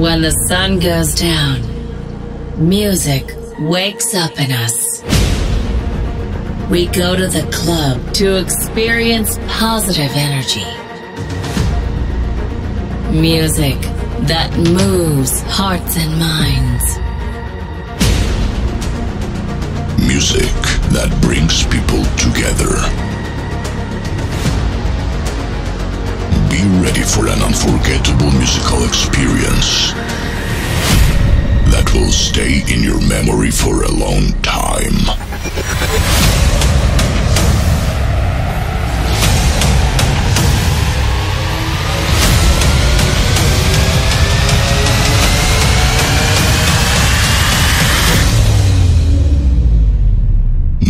When the sun goes down, music wakes up in us. We go to the club to experience positive energy. Music that moves hearts and minds. Music that brings people together. Be ready for an unforgettable musical experience that will stay in your memory for a long time.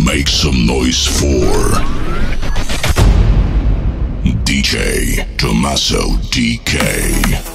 Make some noise for DJ Tomasso DK.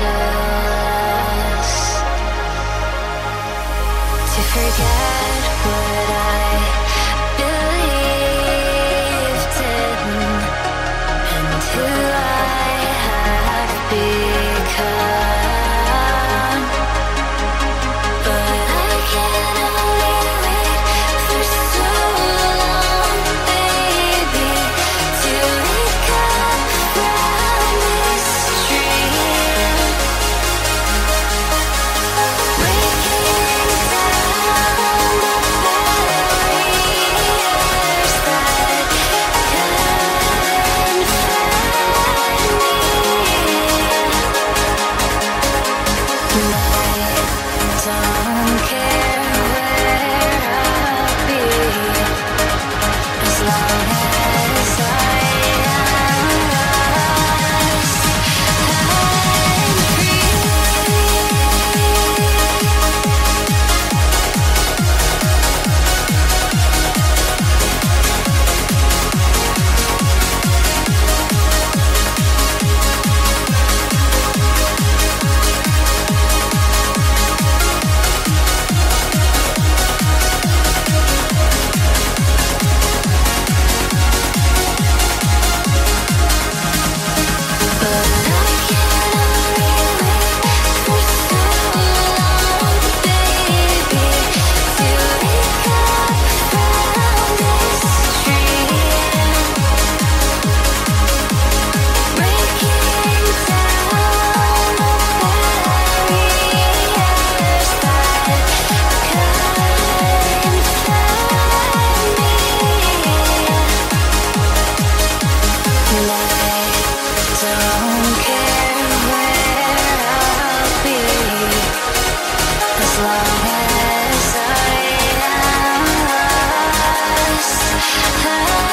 just to forget what I believed in and who I have become. But I can only wait for so long, baby, to wake up from this dream. Waking down the barriers that confine me. I don't care where I'll be, as long as I am lost, I'm as long as I am.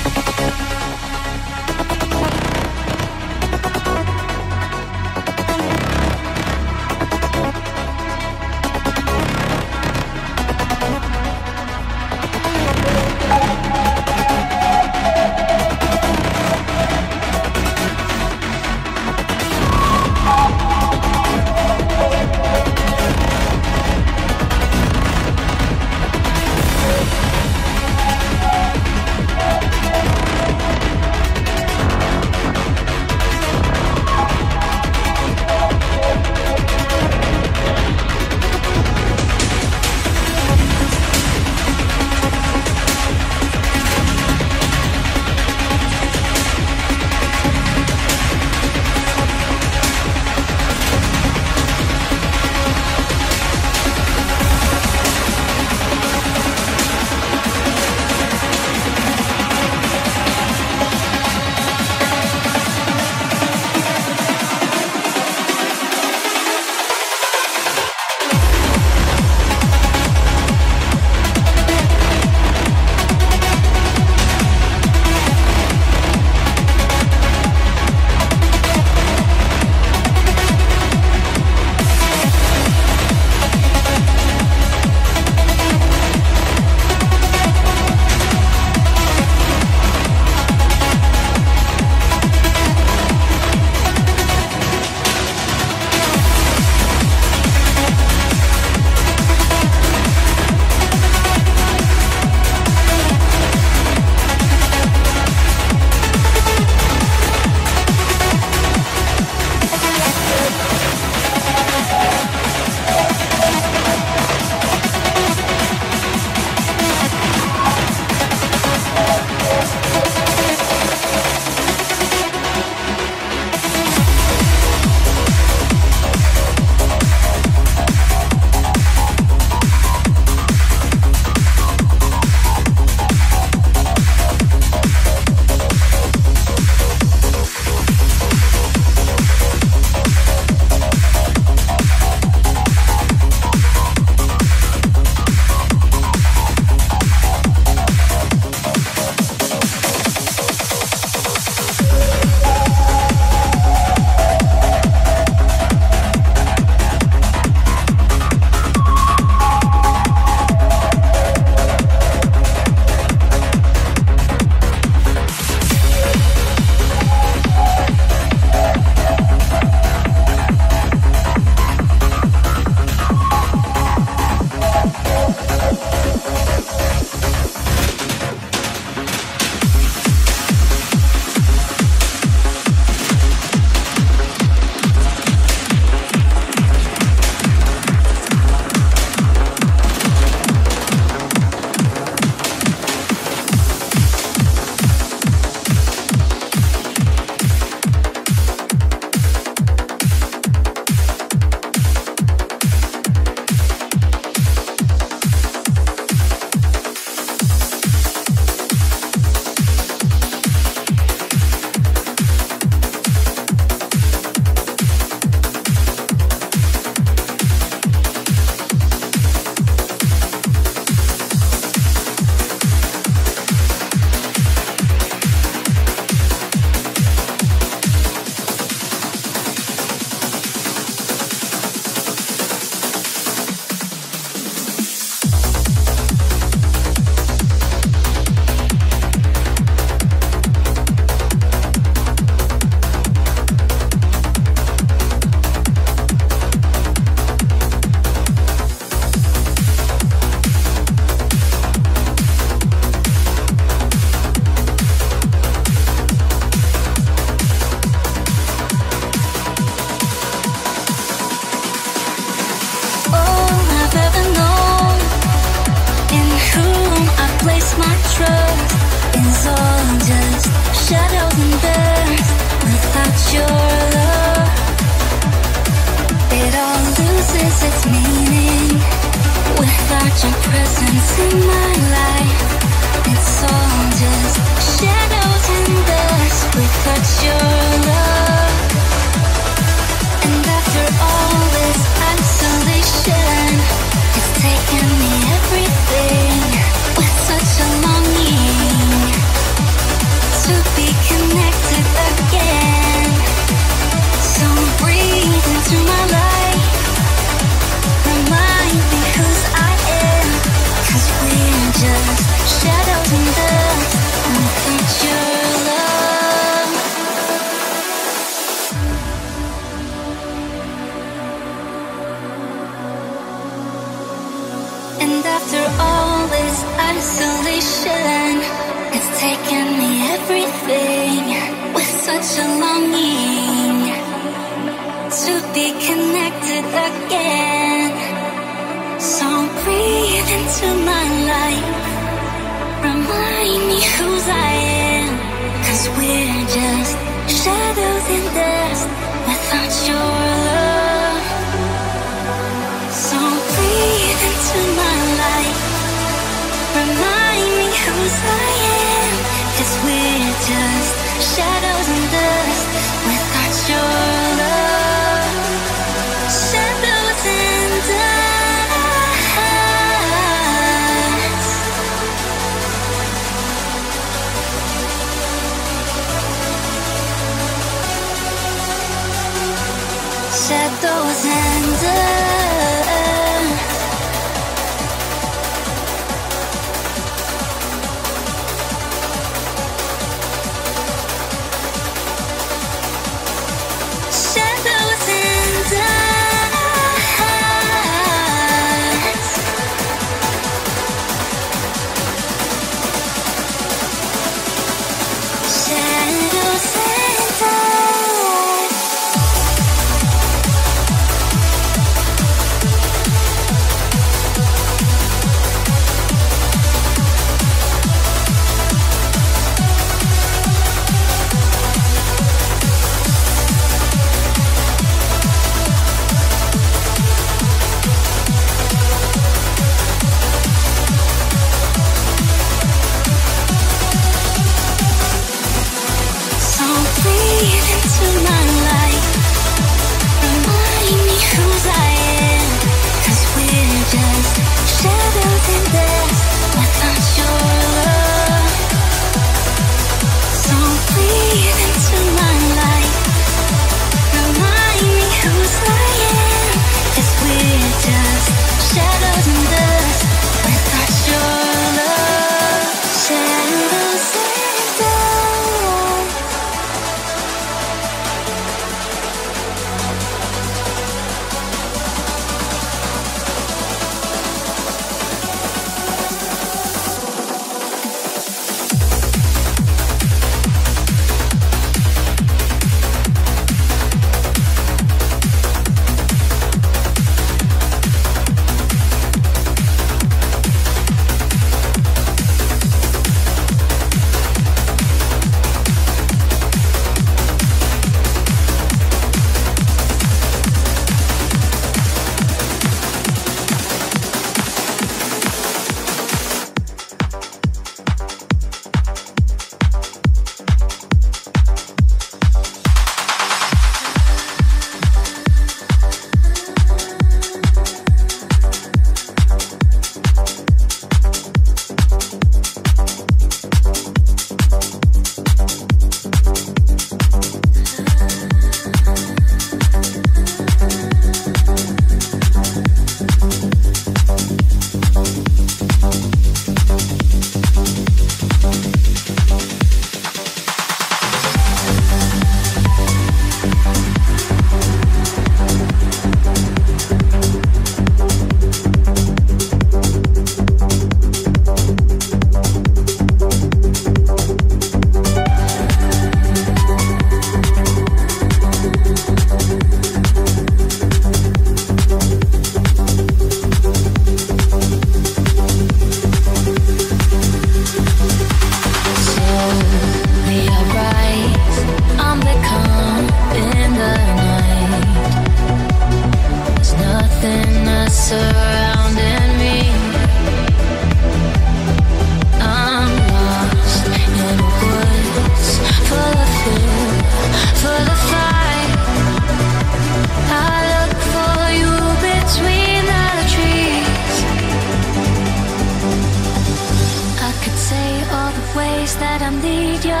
ways that I need you,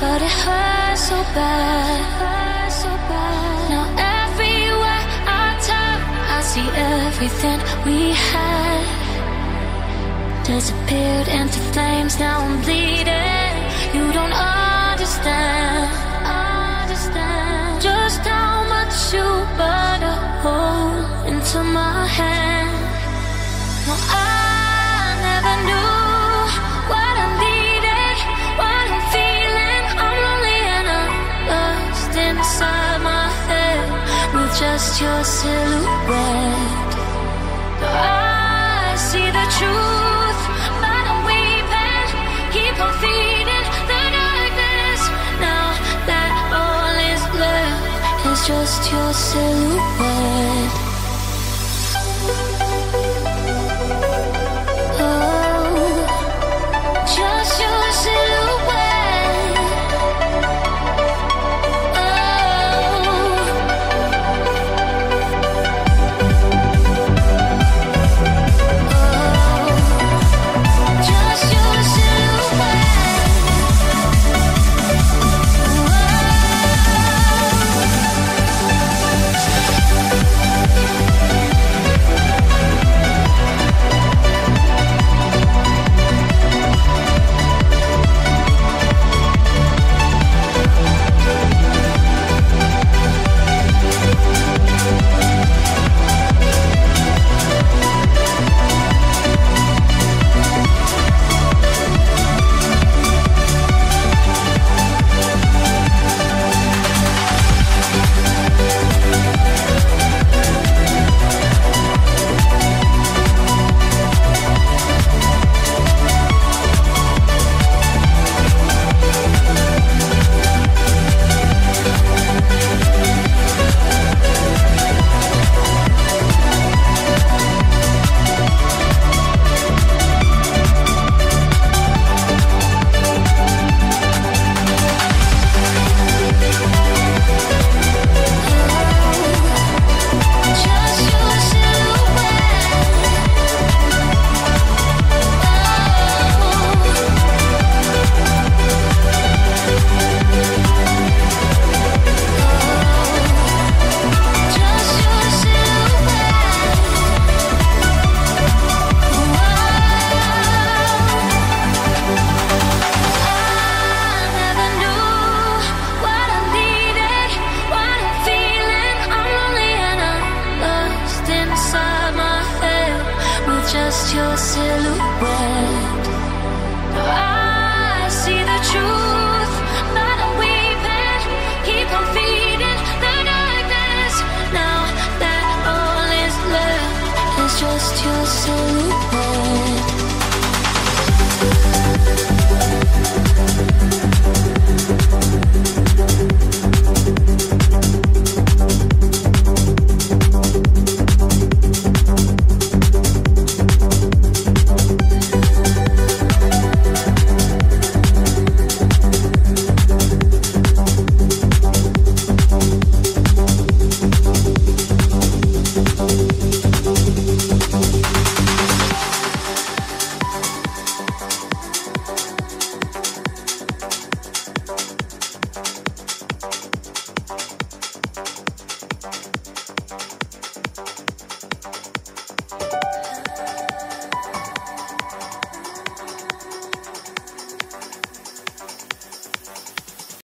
but it hurts so bad. Now everywhere I turn, I see everything we had disappeared into flames. Now I'm bleeding. You don't understand just how much you burned a hole into my hand. No, I never knew what I needed, what I'm feeling. I'm lonely and I'm lost inside my head with just your silhouette. I see the truth, but I'm weeping, keep on feeding the darkness. Now that all is left is just your silhouette. Just your soul.